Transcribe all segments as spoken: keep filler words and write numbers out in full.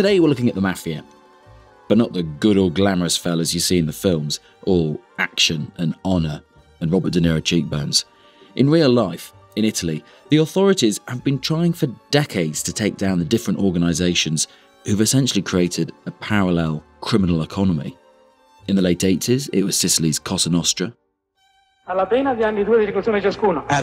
Today we're looking at the Mafia, but not the good old glamorous fellas you see in the films, all action and honour and Robert De Niro cheekbones. In real life, in Italy, the authorities have been trying for decades to take down the different organisations who've essentially created a parallel criminal economy. In the late eighties, it was Sicily's Cosa Nostra. At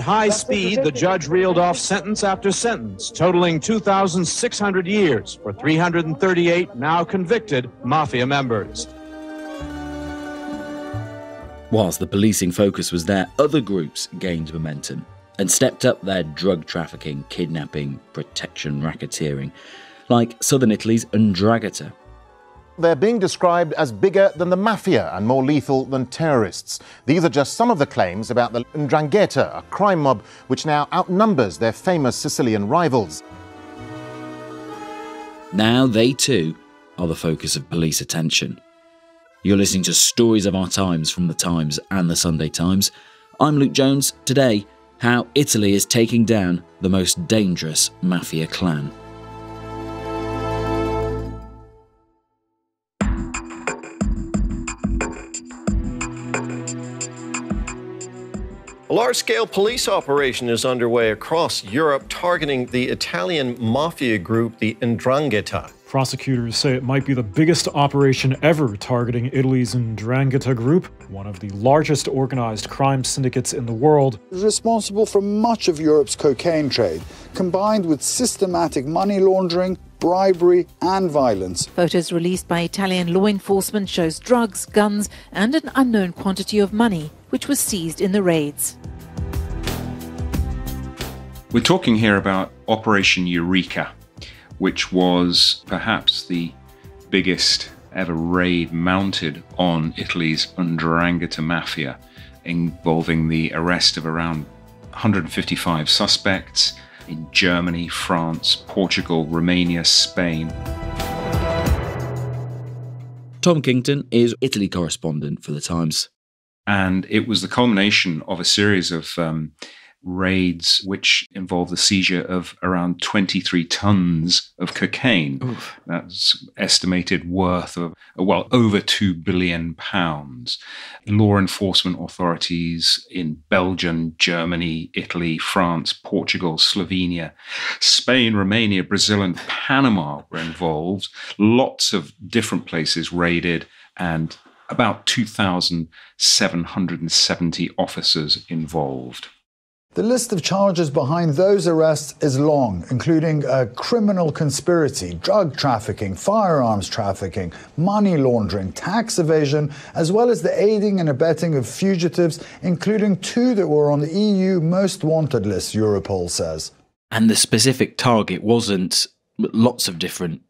high speed, the judge reeled off sentence after sentence, totaling two thousand six hundred years for three hundred thirty-eight now convicted Mafia members. Whilst the policing focus was there, other groups gained momentum and stepped up their drug trafficking, kidnapping, protection, racketeering, like southern Italy's 'Ndrangheta. They're being described as bigger than the Mafia and more lethal than terrorists. These are just some of the claims about the 'Ndrangheta, a crime mob which now outnumbers their famous Sicilian rivals. Now they too are the focus of police attention. You're listening to Stories of Our Times from The Times and The Sunday Times. I'm Luke Jones. Today, how Italy is taking down the most dangerous Mafia clan. A large-scale police operation is underway across Europe targeting the Italian mafia group, the 'Ndrangheta. Prosecutors say it might be the biggest operation ever targeting Italy's 'Ndrangheta group, one of the largest organized crime syndicates in the world. Responsible for much of Europe's cocaine trade, combined with systematic money laundering, bribery and violence. Photos released by Italian law enforcement shows drugs, guns and an unknown quantity of money, which was seized in the raids. We're talking here about Operation Eureka, which was perhaps the biggest ever raid mounted on Italy's 'Ndrangheta Mafia, involving the arrest of around one hundred fifty-five suspects in Germany, France, Portugal, Romania, Spain. Tom Kington is Italy correspondent for The Times. And it was the culmination of a series of um, raids which involved the seizure of around twenty-three tons of cocaine. Oof. That's estimated worth of, well, over two billion pounds. Law enforcement authorities in Belgium, Germany, Italy, France, Portugal, Slovenia, Spain, Romania, Brazil and Panama were involved. Lots of different places raided, and about two thousand seven hundred seventy officers involved. The list of charges behind those arrests is long, including a criminal conspiracy, drug trafficking, firearms trafficking, money laundering, tax evasion, as well as the aiding and abetting of fugitives, including two that were on the E U most wanted list, Europol says. And the specific target wasn't lots of different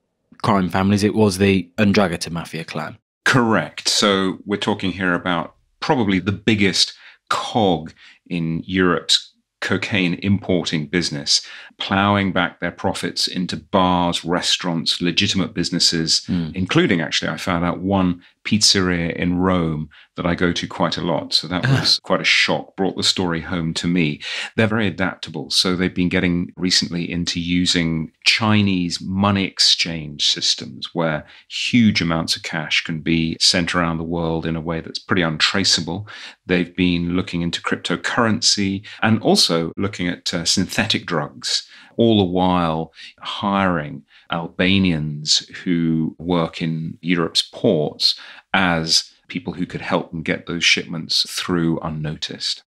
crime families, it was the 'Ndrangheta Mafia clan. Correct. So we're talking here about probably the biggest cog in Europe's cocaine importing business, ploughing back their profits into bars, restaurants, legitimate businesses, mm. including, actually, I found out, one pizzeria in Rome that I go to quite a lot. So that was quite a shock, brought the story home to me. They're very adaptable. So they've been getting recently into using Chinese money exchange systems where huge amounts of cash can be sent around the world in a way that's pretty untraceable. They've been looking into cryptocurrency and also looking at uh, synthetic drugs, all the while hiring Albanians who work in Europe's ports as people who could help them get those shipments through unnoticed.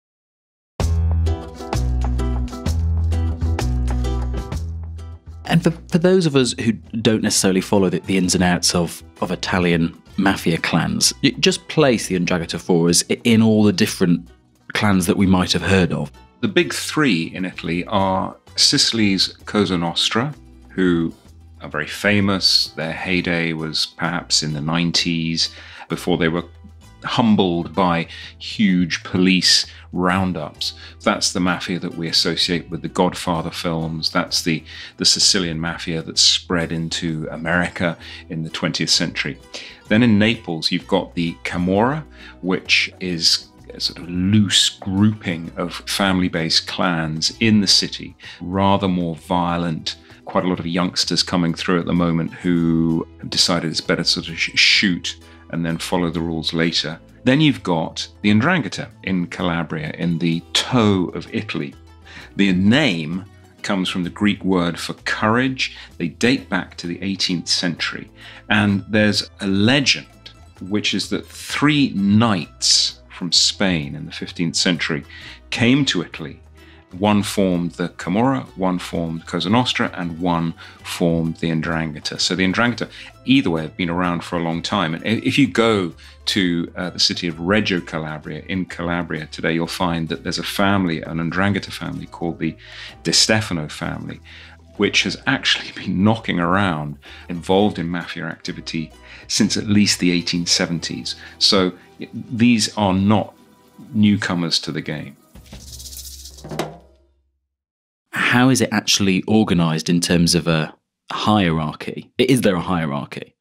And for, for those of us who don't necessarily follow the, the ins and outs of, of Italian mafia clans, just place the 'Ndrangheta for us in all the different clans that we might have heard of. The big three in Italy are Sicily's Cosa Nostra, who are very famous. Their heyday was perhaps in the nineties, before they were humbled by huge police roundups. That's the mafia that we associate with the Godfather films. That's the, the Sicilian mafia that spread into America in the twentieth century. Then in Naples, you've got the Camorra, which is a sort of loose grouping of family-based clans in the city, rather more violent, quite a lot of youngsters coming through at the moment who have decided it's better to sort of sh shoot and then follow the rules later. Then you've got the 'Ndrangheta in Calabria, in the toe of Italy. The name comes from the Greek word for courage. They date back to the eighteenth century. And there's a legend, which is that three knights from Spain in the fifteenth century came to Italy. One formed the Camorra, one formed Cosa Nostra, and one formed the 'Ndrangheta. So the 'Ndrangheta, either way, have been around for a long time. And if you go to uh, the city of Reggio Calabria in Calabria today, you'll find that there's a family, an 'Ndrangheta family called the De Stefano family, which has actually been knocking around, involved in mafia activity since at least the eighteen seventies. So these are not newcomers to the game. How is it actually organized in terms of a hierarchy? Is there a hierarchy?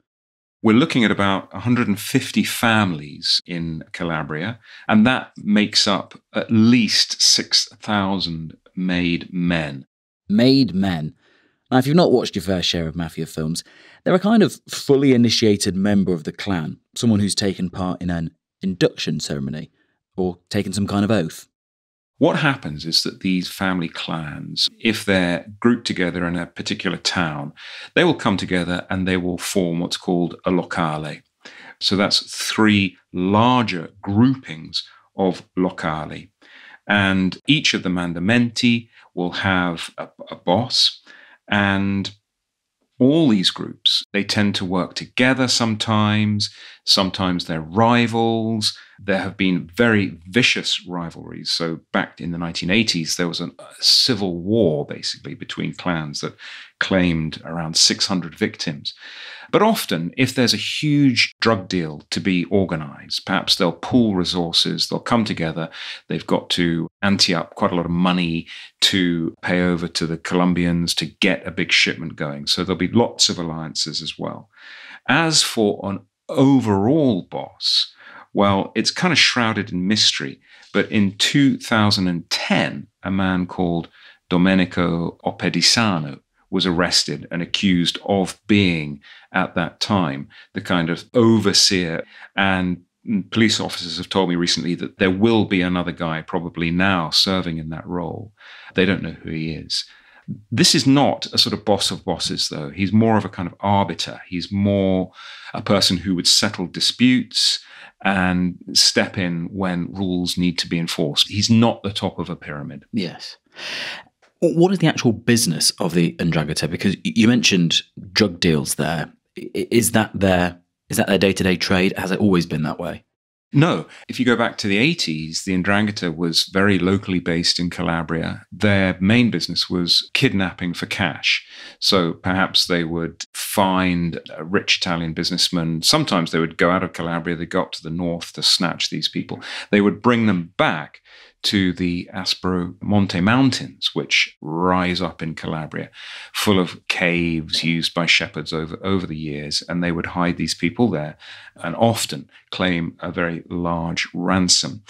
We're looking at about one hundred fifty families in Calabria, and that makes up at least six thousand made men. Made men. Now, if you've not watched your fair share of mafia films, they're a kind of fully initiated member of the clan, someone who's taken part in an induction ceremony or taken some kind of oath. What happens is that these family clans, if they're grouped together in a particular town, they will come together and they will form what's called a locale. So that's three larger groupings of locale. And each of the mandamenti will have a, a boss, and all these groups, they tend to work together sometimes, sometimes they're rivals. There have been very vicious rivalries. So back in the nineteen eighties, there was a civil war, basically, between clans that claimed around six hundred victims. But often, if there's a huge drug deal to be organized, perhaps they'll pool resources, they'll come together, they've got to ante up quite a lot of money to pay over to the Colombians to get a big shipment going. So there'll be lots of alliances as well. As for an overall boss, well, it's kind of shrouded in mystery. But in two thousand ten, a man called Domenico Oppedisano was arrested and accused of being, at that time, the kind of overseer. And police officers have told me recently that there will be another guy probably now serving in that role. They don't know who he is. This is not a sort of boss of bosses, though. He's more of a kind of arbiter. He's more a person who would settle disputes and step in when rules need to be enforced. He's not the top of a pyramid. Yes. What is the actual business of the 'Ndrangheta? Because you mentioned drug deals there. Is that their, is that their day-to-day trade? Has it always been that way? No. If you go back to the eighties, the 'Ndrangheta was very locally based in Calabria. Their main business was kidnapping for cash. So perhaps they would find a rich Italian businessman. Sometimes they would go out of Calabria, they'd go up to the north to snatch these people. They would bring them back to the Aspromonte Mountains, which rise up in Calabria, full of caves used by shepherds over, over the years. And they would hide these people there and often claim a very large ransom.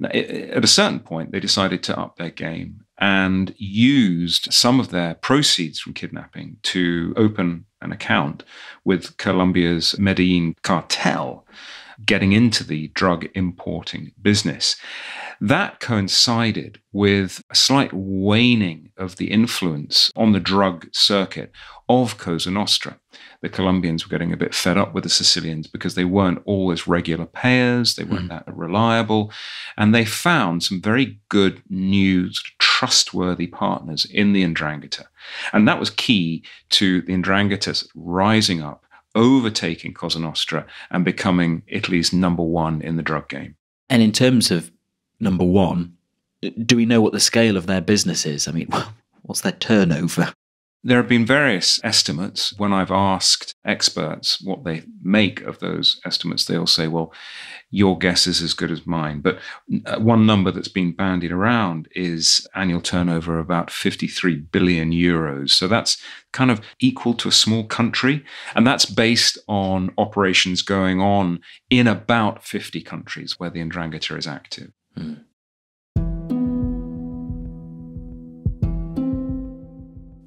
Now, it, at a certain point, they decided to up their game and used some of their proceeds from kidnapping to open an account with Colombia's Medellin cartel, getting into the drug importing business. That coincided with a slight waning of the influence on the drug circuit of Cosa Nostra. The Colombians were getting a bit fed up with the Sicilians because they weren't always regular payers, they weren't mm. that reliable, and they found some very good new, sort of trustworthy partners in the 'Ndrangheta. And that was key to the 'Ndrangheta rising up, overtaking Cosa Nostra and becoming Italy's number one in the drug game. And in terms of number one, do we know what the scale of their business is? I mean, what's their turnover? There have been various estimates. When I've asked experts what they make of those estimates, they all say, well, your guess is as good as mine. But one number that's been bandied around is annual turnover of about fifty-three billion euros. So that's kind of equal to a small country. And that's based on operations going on in about fifty countries where the 'Ndrangheta is active. Hmm.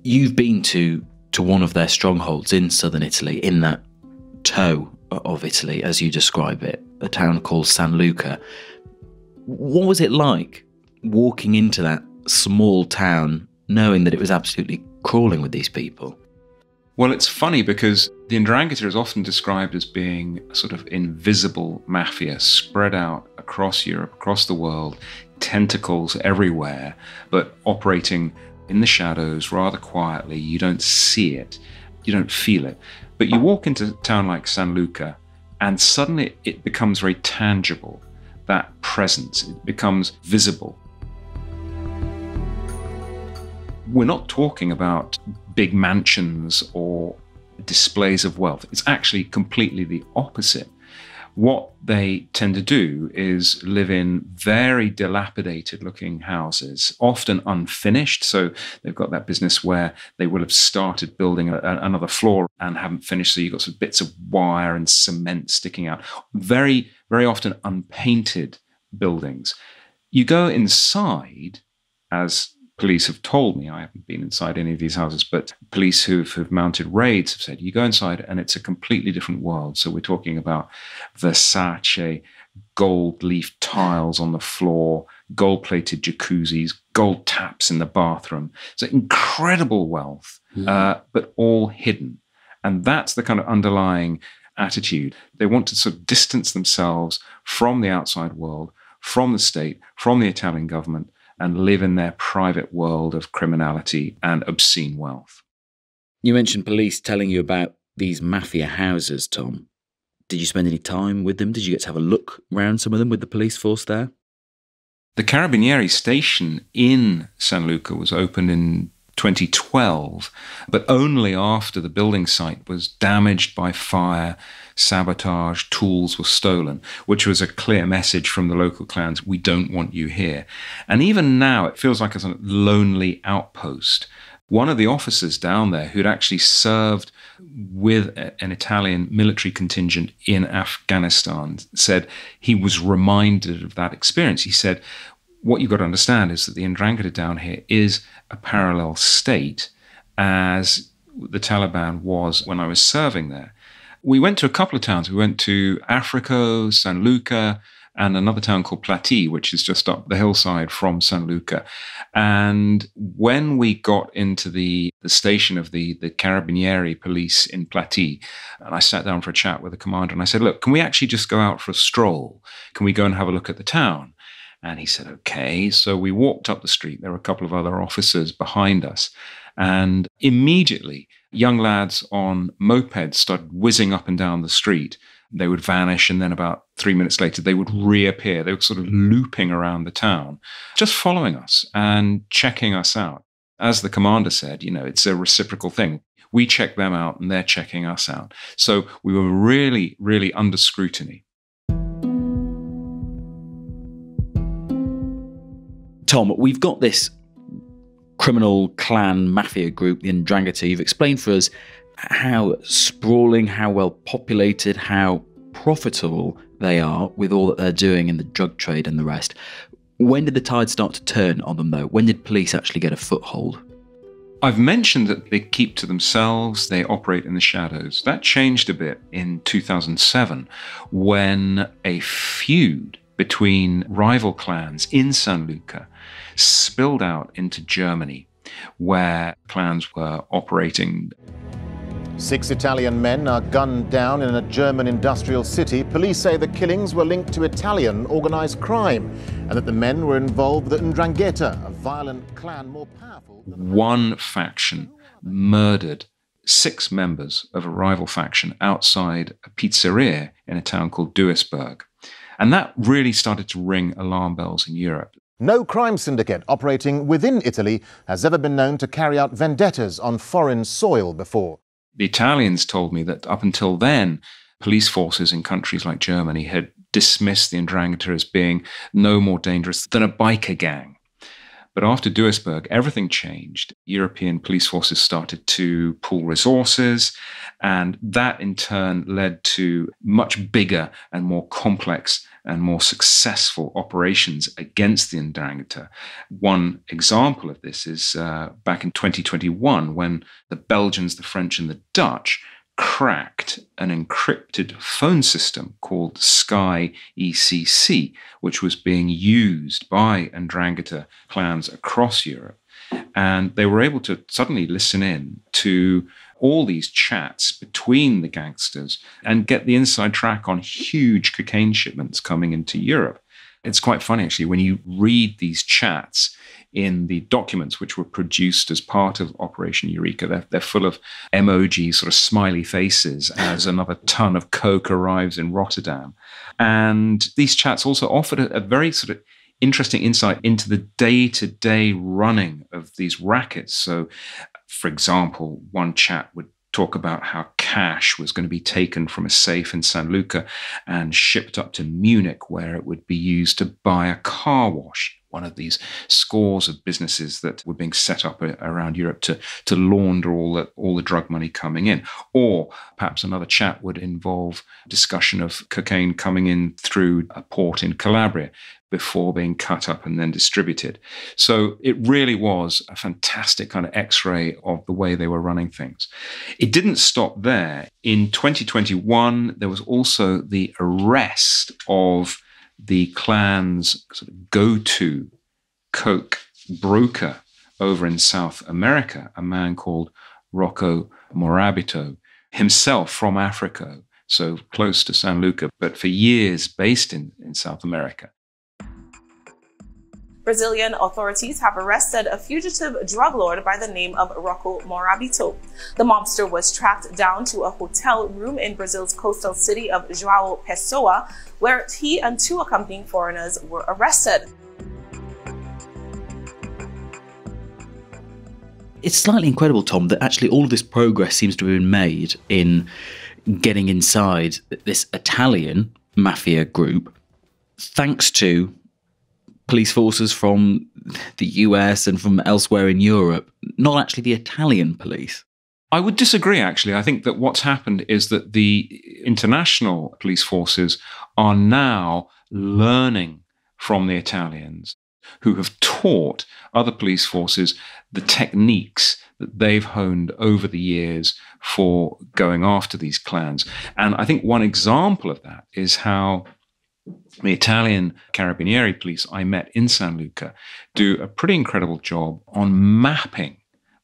you've been to to one of their strongholds in southern Italy, in that toe of Italy, as you describe it, a town called San Luca. What was it like walking into that small town, knowing that it was absolutely crawling with these people? Well, it's funny because the 'Ndrangheta is often described as being a sort of invisible mafia spread out across Europe, across the world, tentacles everywhere, but operating in the shadows rather quietly. You don't see it, you don't feel it. But you walk into a town like San Luca and suddenly it becomes very tangible, that presence, it becomes visible. We're not talking about big mansions or displays of wealth. It's actually completely the opposite. What they tend to do is live in very dilapidated looking houses, often unfinished. So they've got that business where they will have started building a, a, another floor and haven't finished. So you've got some bits of wire and cement sticking out. Very, very often unpainted buildings. You go inside, as police have told me, I haven't been inside any of these houses, but police who've, who've mounted raids have said, you go inside and it's a completely different world. So we're talking about Versace, gold leaf tiles on the floor, gold-plated jacuzzis, gold taps in the bathroom. So incredible wealth, mm. uh, but all hidden. And that's the kind of underlying attitude. They want to sort of distance themselves from the outside world, from the state, from the Italian government, and live in their private world of criminality and obscene wealth. You mentioned police telling you about these mafia houses, Tom. Did you spend any time with them? Did you get to have a look round some of them with the police force there? The Carabinieri station in San Luca was opened in twenty twelve, but only after the building site was damaged by fire, sabotage, tools were stolen, which was a clear message from the local clans, we don't want you here. And even now, it feels like a lonely outpost. One of the officers down there who'd actually served with an Italian military contingent in Afghanistan said he was reminded of that experience. He said, what you've got to understand is that the 'Ndrangheta down here is a parallel state, as the Taliban was when I was serving there. We went to a couple of towns. We went to Africo, San Luca, and another town called Plati, which is just up the hillside from San Luca. And when we got into the, the station of the, the Carabinieri police in Plati, and I sat down for a chat with the commander, and I said, look, can we actually just go out for a stroll? Can we go and have a look at the town? And he said, okay. So we walked up the street. There were a couple of other officers behind us. And immediately, young lads on mopeds started whizzing up and down the street. They would vanish, and then about three minutes later, they would reappear. They were sort of looping around the town, just following us and checking us out. As the commander said, you know, it's a reciprocal thing. We check them out, and they're checking us out. So we were really, really under scrutiny. Tom, we've got this criminal clan mafia group, the 'Ndrangheta. You've explained for us how sprawling, how well populated, how profitable they are with all that they're doing in the drug trade and the rest. When did the tide start to turn on them, though? When did police actually get a foothold? I've mentioned that they keep to themselves, they operate in the shadows. That changed a bit in two thousand seven when a feud between rival clans in San Luca spilled out into Germany, where clans were operating. Six Italian men are gunned down in a German industrial city. Police say the killings were linked to Italian organised crime and that the men were involved with the 'Ndrangheta, a violent clan more powerful than... One faction murdered six members of a rival faction outside a pizzeria in a town called Duisburg. And that really started to ring alarm bells in Europe. No crime syndicate operating within Italy has ever been known to carry out vendettas on foreign soil before. The Italians told me that up until then, police forces in countries like Germany had dismissed the 'Ndrangheta as being no more dangerous than a biker gang. But after Duisburg, everything changed. European police forces started to pool resources, and that in turn led to much bigger and more complex and more successful operations against the Ndrangheta. One example of this is uh, back in twenty twenty-one, when the Belgians, the French, and the Dutch cracked an encrypted phone system called Sky E C C, which was being used by Ndrangheta clans across Europe. And they were able to suddenly listen in to all these chats between the gangsters and get the inside track on huge cocaine shipments coming into Europe. It's quite funny, actually, when you read these chats in the documents which were produced as part of Operation Eureka. They're, they're full of emoji, sort of smiley faces as another ton of coke arrives in Rotterdam. And these chats also offered a, a very sort of interesting insight into the day-to-day running of these rackets. So, for example, one chat would talk about how cash was going to be taken from a safe in San Luca and shipped up to Munich, where it would be used to buy a car wash, one of these scores of businesses that were being set up around Europe to, to launder all the, all the drug money coming in. Or perhaps another chat would involve discussion of cocaine coming in through a port in Calabria before being cut up and then distributed. So it really was a fantastic kind of x-ray of the way they were running things. It didn't stop there. In twenty twenty-one, there was also the arrest of the clan's sort of go-to coke broker over in South America, a man called Rocco Morabito, himself from Africa, so close to San Luca, but for years based in, in South America. Brazilian authorities have arrested a fugitive drug lord by the name of Rocco Morabito. The mobster was tracked down to a hotel room in Brazil's coastal city of João Pessoa, where he and two accompanying foreigners were arrested. It's slightly incredible, Tom, that actually all of this progress seems to have been made in getting inside this Italian mafia group, thanks to police forces from the U S and from elsewhere in Europe, not actually the Italian police. I would disagree, actually. I think that what's happened is that the international police forces are now learning from the Italians, who have taught other police forces the techniques that they've honed over the years for going after these clans. And I think one example of that is how the Italian Carabinieri police I met in San Luca do a pretty incredible job on mapping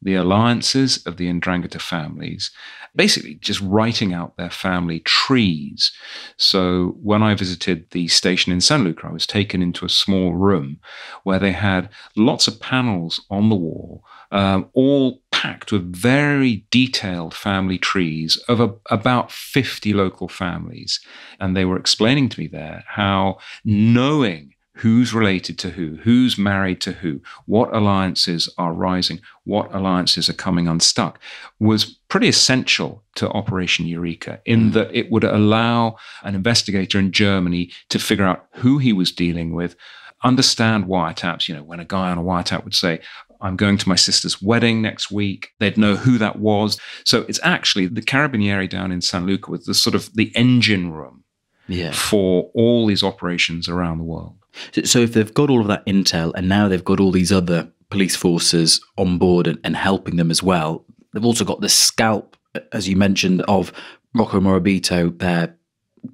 the alliances of the Ndrangheta families, basically just writing out their family trees. So when I visited the station in San Luca, I was taken into a small room where they had lots of panels on the wall, um, all packed with very detailed family trees of a, about fifty local families. And they were explaining to me there how knowing who's related to who, who's married to who, what alliances are rising, what alliances are coming unstuck, was pretty essential to Operation Eureka, in that it would allow an investigator in Germany to figure out who he was dealing with, understand wiretaps. You know, when a guy on a wiretap would say, "I'm going to my sister's wedding next week," they'd know who that was. So it's actually the Carabinieri down in San Luca was the sort of the engine room yeah. for all these operations around the world. So if they've got all of that intel and now they've got all these other police forces on board and, and helping them as well, they've also got the scalp, as you mentioned, of Rocco Morabito, their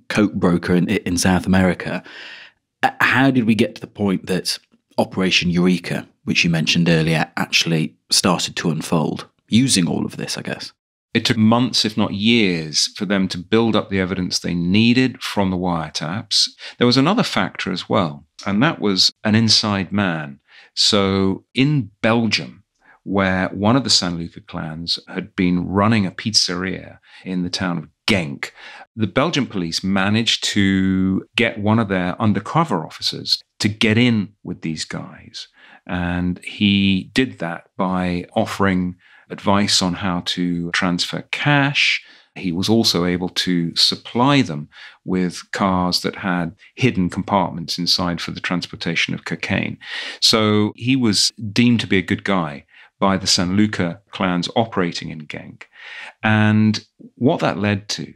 coke broker in, in South America. How did we get to the point that Operation Eureka, which you mentioned earlier, actually started to unfold using all of this, I guess? It took months, if not years, for them to build up the evidence they needed from the wiretaps. There was another factor as well, and that was an inside man. So in Belgium, where one of the San Luca clans had been running a pizzeria in the town of Genk, the Belgian police managed to get one of their undercover officers to get in with these guys. And he did that by offering advice on how to transfer cash. He was also able to supply them with cars that had hidden compartments inside for the transportation of cocaine. So he was deemed to be a good guy by the San Luca clans operating in Genk. And what that led to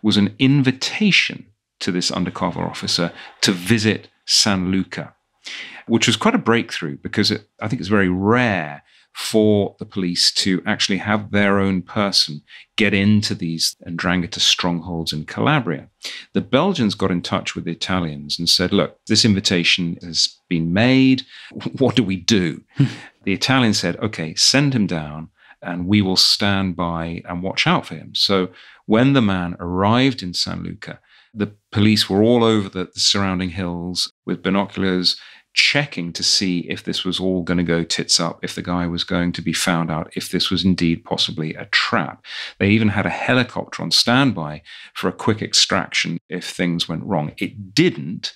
was an invitation to this undercover officer to visit San Luca, which was quite a breakthrough because it, I think it's very rare for the police to actually have their own person get into these Ndrangheta strongholds in Calabria. The Belgians got in touch with the Italians and said, look, this invitation has been made. What do we do? The Italians said, okay, send him down and we will stand by and watch out for him. So when the man arrived in San Luca, the police were all over the surrounding hills with binoculars, checking to see if this was all going to go tits up, if the guy was going to be found out, if this was indeed possibly a trap. They even had a helicopter on standby for a quick extraction if things went wrong. It didn't.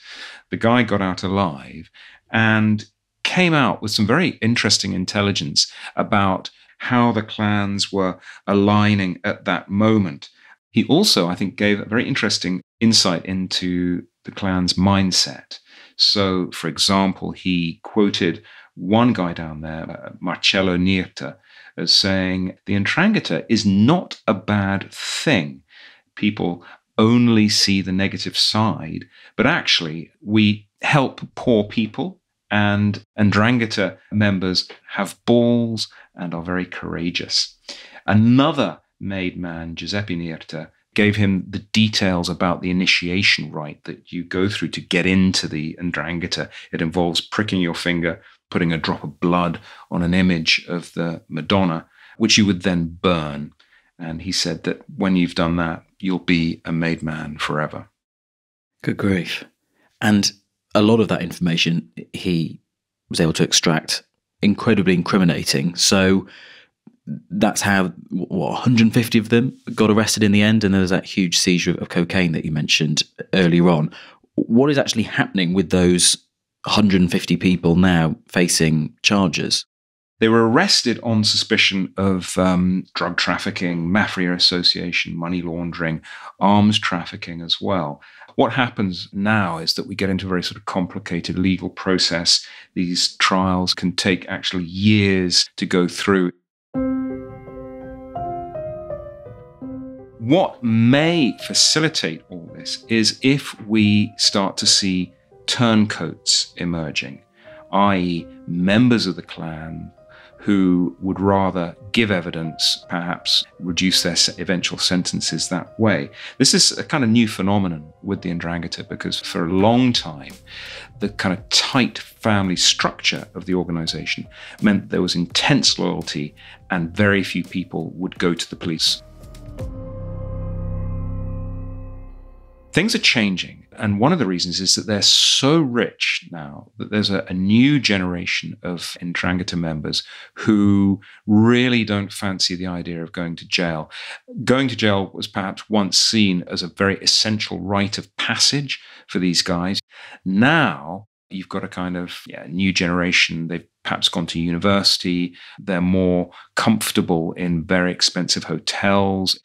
The guy got out alive and came out with some very interesting intelligence about how the clans were aligning at that moment. He also, I think, gave a very interesting insight into the clan's mindset. So, for example, he quoted one guy down there, Marcello Nirta, as saying, the Ndrangheta is not a bad thing. People only see the negative side, but actually we help poor people, and Ndrangheta members have balls and are very courageous. Another made man, Giuseppe Nirta, gave him the details about the initiation rite that you go through to get into the Ndrangheta. It involves pricking your finger, putting a drop of blood on an image of the Madonna, which you would then burn. And he said that when you've done that, you'll be a made man forever. Good grief. And a lot of that information he was able to extract, incredibly incriminating. So that's how, what, one hundred fifty of them got arrested in the end, and there was that huge seizure of cocaine that you mentioned earlier on. What is actually happening with those one hundred fifty people now facing charges? They were arrested on suspicion of um, drug trafficking, mafia association, money laundering, arms trafficking as well. What happens now is that we get into a very sort of complicated legal process. These trials can take actually years to go through. What may facilitate all this is if we start to see turncoats emerging, that is members of the clan who would rather give evidence, perhaps reduce their eventual sentences that way. This is a kind of new phenomenon with the Ndrangheta because for a long time, the kind of tight family structure of the organization meant there was intense loyalty and very few people would go to the police. Things are changing, and one of the reasons is that they're so rich now that there's a, a new generation of Ndrangheta members who really don't fancy the idea of going to jail. Going to jail was perhaps once seen as a very essential rite of passage for these guys. Now you've got a kind of yeah, new generation. They've perhaps gone to university. They're more comfortable in very expensive hotels.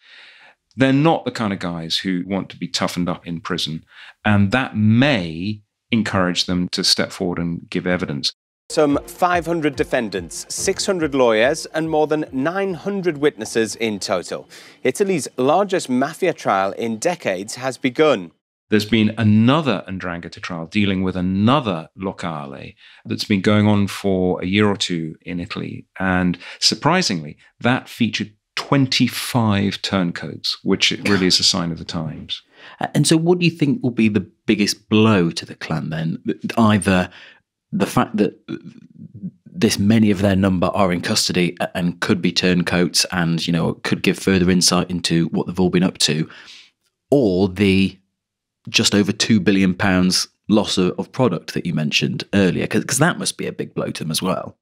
They're not the kind of guys who want to be toughened up in prison, and that may encourage them to step forward and give evidence. Some five hundred defendants, six hundred lawyers and more than nine hundred witnesses in total. Italy's largest mafia trial in decades has begun. There's been another Ndrangheta trial dealing with another locale that's been going on for a year or two in Italy, and surprisingly, that featured twenty-five turncoats, which it really is a sign of the times. And so what do you think will be the biggest blow to the clan then? Either the fact that this many of their number are in custody and could be turncoats and, you know, could give further insight into what they've all been up to, or the just over two billion pounds loss of, of product that you mentioned earlier, because that must be a big blow to them as well.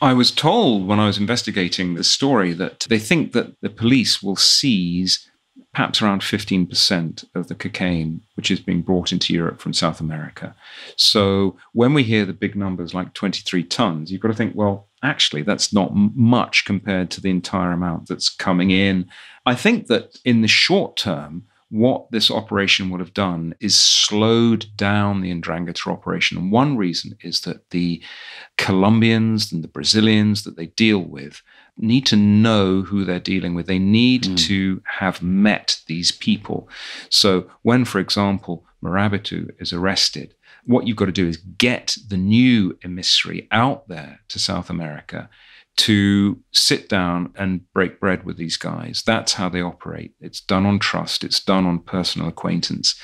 I was told when I was investigating this story that they think that the police will seize perhaps around fifteen percent of the cocaine which is being brought into Europe from South America. So when we hear the big numbers like twenty-three tons, you've got to think, well, actually, that's not much compared to the entire amount that's coming in. I think that in the short term, what this operation would have done is slowed down the Ndrangheta operation. And one reason is that the Colombians and the Brazilians that they deal with need to know who they're dealing with. They need mm. to have met these people. So when, for example, Morabitu is arrested, what you've got to do is get the new emissary out there to South America to sit down and break bread with these guys. That's how they operate. It's done on trust. It's done on personal acquaintance.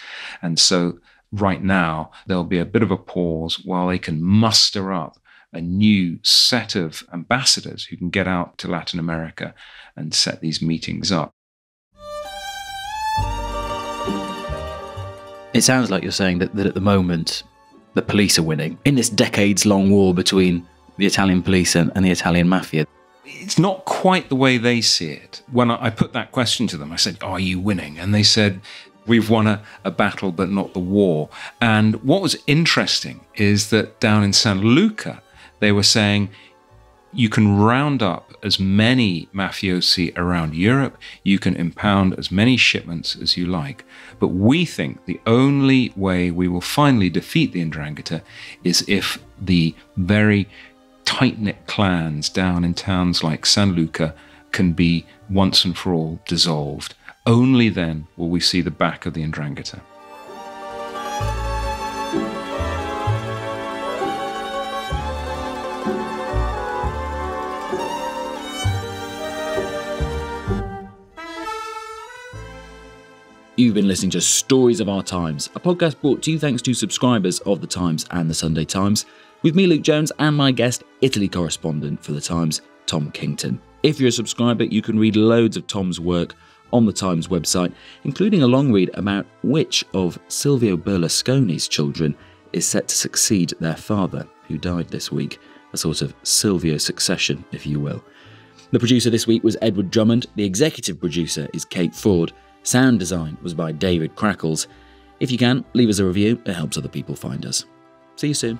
And so right now, there'll be a bit of a pause while they can muster up a new set of ambassadors who can get out to Latin America and set these meetings up. It sounds like you're saying that, that at the moment, the police are winning in this decades-long war between the Italian police and, and the Italian mafia. It's not quite the way they see it. When I, I put that question to them, I said, are you winning? And they said, we've won a, a battle, but not the war. And what was interesting is that down in San Luca, they were saying, you can round up as many mafiosi around Europe, you can impound as many shipments as you like. But we think the only way we will finally defeat the Ndrangheta is if the very tight-knit clans down in towns like San Luca can be once and for all dissolved. Only then will we see the back of the Ndrangheta. You've been listening to Stories of Our Times, a podcast brought to you thanks to subscribers of The Times and The Sunday Times, with me, Luke Jones, and my guest, Italy correspondent for The Times, Tom Kington. If you're a subscriber, you can read loads of Tom's work on The Times website, including a long read about which of Silvio Berlusconi's children is set to succeed their father, who died this week, a sort of Silvio succession, if you will. The producer this week was Edward Drummond, the executive producer is Kate Ford, sound design was by David Crackles. If you can, leave us a review, it helps other people find us. See you soon.